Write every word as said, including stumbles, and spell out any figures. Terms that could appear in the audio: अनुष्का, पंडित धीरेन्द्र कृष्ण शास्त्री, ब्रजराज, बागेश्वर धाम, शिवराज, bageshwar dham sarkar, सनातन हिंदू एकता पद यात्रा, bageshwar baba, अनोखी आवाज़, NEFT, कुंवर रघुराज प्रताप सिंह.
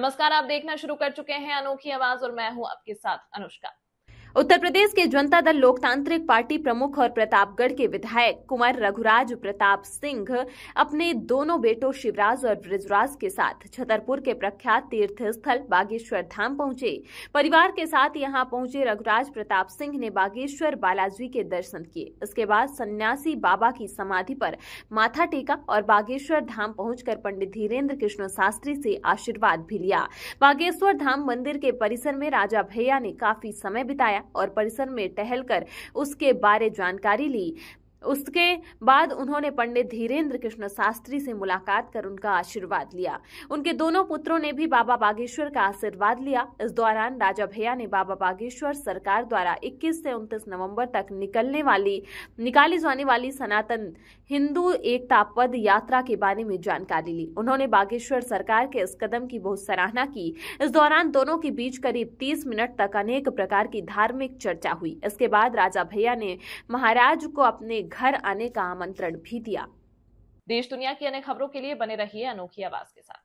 नमस्कार, आप देखना शुरू कर चुके हैं अनोखी आवाज़ और मैं हूं आपके साथ अनुष्का। उत्तर प्रदेश के जनता दल लोकतांत्रिक पार्टी प्रमुख और प्रतापगढ़ के विधायक कुंवर रघुराज प्रताप सिंह अपने दोनों बेटों शिवराज और ब्रजराज के साथ छतरपुर के प्रख्यात तीर्थ स्थल बागेश्वर धाम पहुंचे। परिवार के साथ यहां पहुंचे रघुराज प्रताप सिंह ने बागेश्वर बालाजी के दर्शन किए। इसके बाद सन्यासी बाबा की समाधि पर माथा टेका और बागेश्वर धाम पहुंचकर पंडित धीरेन्द्र कृष्ण शास्त्री से आशीर्वाद भी लिया। बागेश्वर धाम मंदिर के परिसर में राजा भैया ने काफी समय बिताया और परिसर में टहलकर उसके बारे जानकारी ली। उसके बाद उन्होंने पंडित धीरेन्द्र कृष्ण शास्त्री से मुलाकात कर उनका आशीर्वाद लिया। उनके दोनों पुत्रों ने भी बाबा बागेश्वर का आशीर्वाद लिया। इस दौरान राजा भैया ने बाबा बागेश्वर सरकार द्वारा इक्कीस से उनतीस नवंबर तक निकलने वाली निकाली जाने वाली सनातन हिंदू एकता पद यात्रा के बारे में जानकारी ली। उन्होंने बागेश्वर सरकार के इस कदम की बहुत सराहना की। इस दौरान दोनों के बीच करीब तीस मिनट तक अनेक प्रकार की धार्मिक चर्चा हुई। इसके बाद राजा भैया ने महाराज को अपने घर आने का आमंत्रण भी दिया। देश दुनिया की अन्य खबरों के लिए बने रहिए अनोखी आवाज़ के साथ।